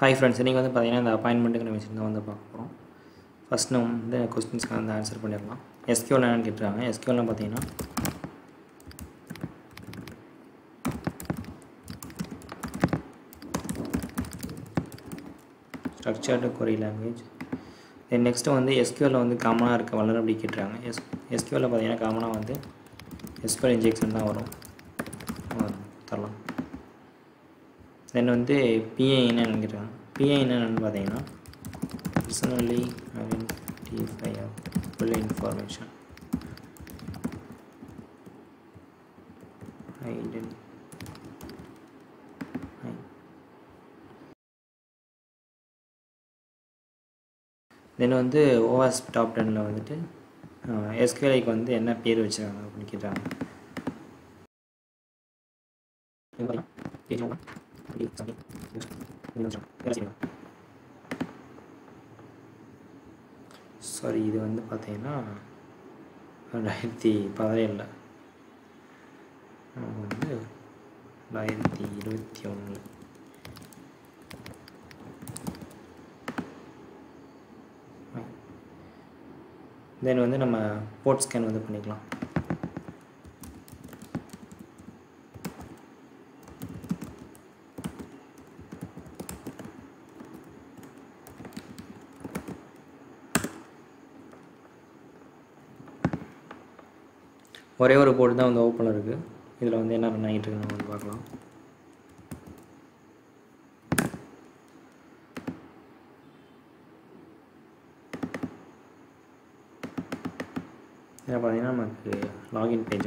Hi friends, today we will see the appointment. First, we will answer the questions. SQL and SQL. Structured query language. Then next one the SQL on the common vulnerability. SQL common SQL injection. Then on the PAN and personally identifier information. Then on the OWASP top 10 la vandittu SQL ku vandu enna peer vechiranga appadinu ketraanga sorry idu vandu pathina 2017 la vandu 2021 then வந்து நம்ம port scan வந்து பண்ணிக்கலாம் ஒரே ஒரு port தான் வந்து ஓபன்ல இருக்கு இதுல வந்து என்ன ரன் ஆயிட்டு இருக்குன்னு வந்து பார்க்கலாம் I will login page.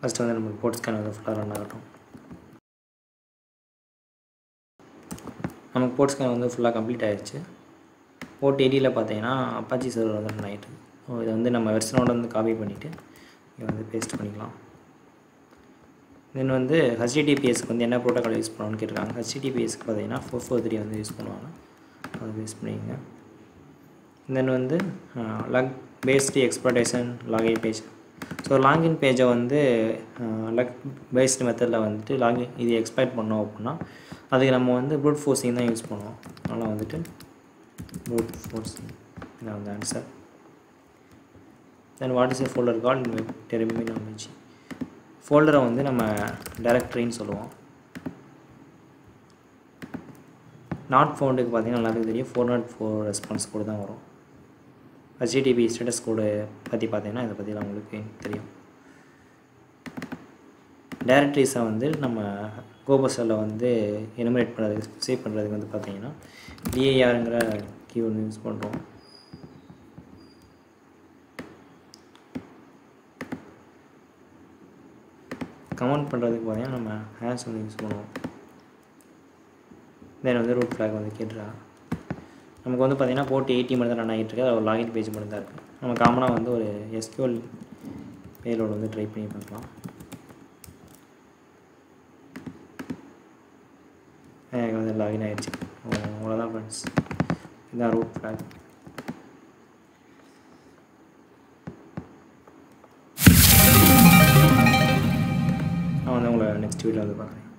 First, I will port scan. I will port scan. Complete port AD. Apache server. So, version copy and paste. Then, HTTPS protocol use HTTPS 443 use then log based exploitation login page. So login page log based method la login idu exploit பண்ணோம் அப்படினா அதுக்கு நம்ம brute forcing தான் use பண்ணுவோம். அதனால brute forcing இதான் the answer. Then what is a folder called terminology. Folder நம்ம directory ன்னு சொல்லுவோம். Not found க்கு பாத்தீங்கன்னா எல்லாருக்கும் தெரியும் 404 response code தான் வரும். HTTP status code பத்தி பாத்தீங்கன்னா இத பத்திலாம் உங்களுக்கு தெரியும் directories நம்ம கோபஸ்ல enumerate பண்றதுக்கு சேவ் பண்றதுக்கு பாத்தீங்கன்னா dir ங்கற keyword யூஸ் பண்றோம் comment பண்றதுக்கு பாத்தீங்கன்னா நம்ம hash யூஸ் பண்ணுவோம் then root flag கேட்றா நமக்கு port 80 மட்டும் தான் ரன் ஆயிட்டு இருக்கு அது login page மட்டும் தான் இருக்கு நம்ம காமனா ஒரு SQL payload ட்ரை பண்ணி பார்க்கலாம் login ஆயிடுச்சு அவ்வளவுதான் फ्रेंड्स இதான் root flag நான் உங்களை next video பார்க்கறேன்